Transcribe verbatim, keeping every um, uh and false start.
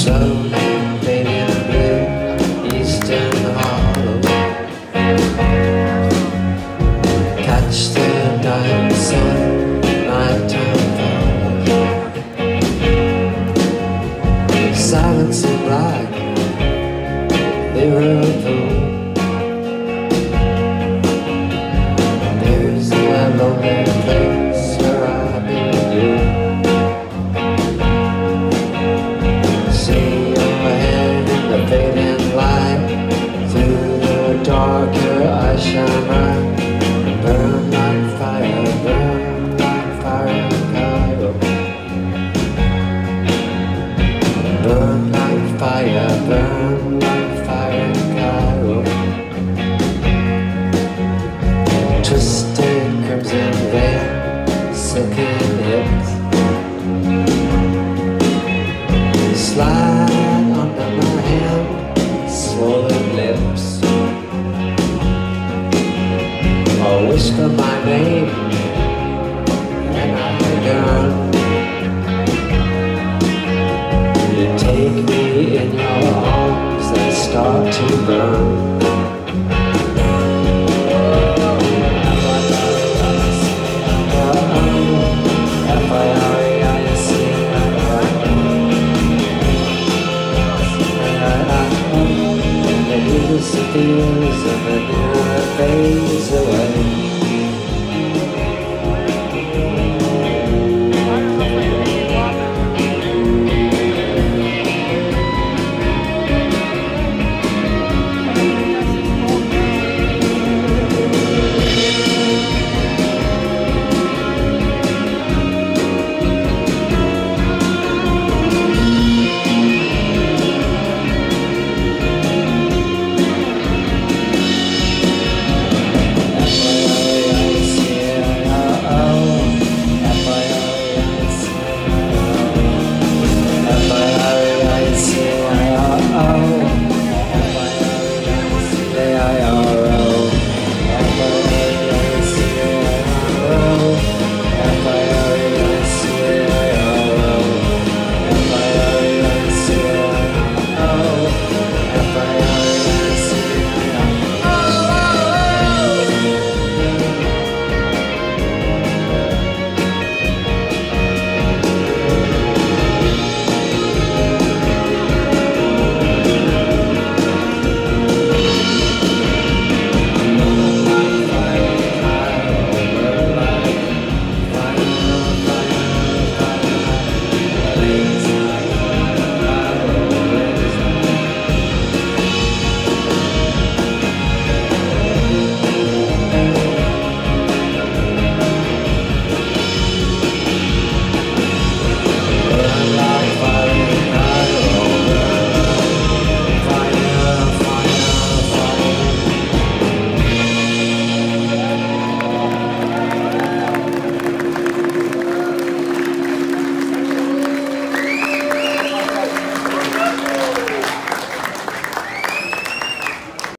Silence and black, they were alone. There's a lonely place where I've been with you. See overhead in the fading light, through the darker I shall run. Burn like fire, burn like fire in Cairo. Burn like fire, burn like fire in Cairo. Twisted crimson veil, silken hips, slide under my hand, swollen lips. I'll whisper my name and I'll gun. Take me in your arms and start to burn.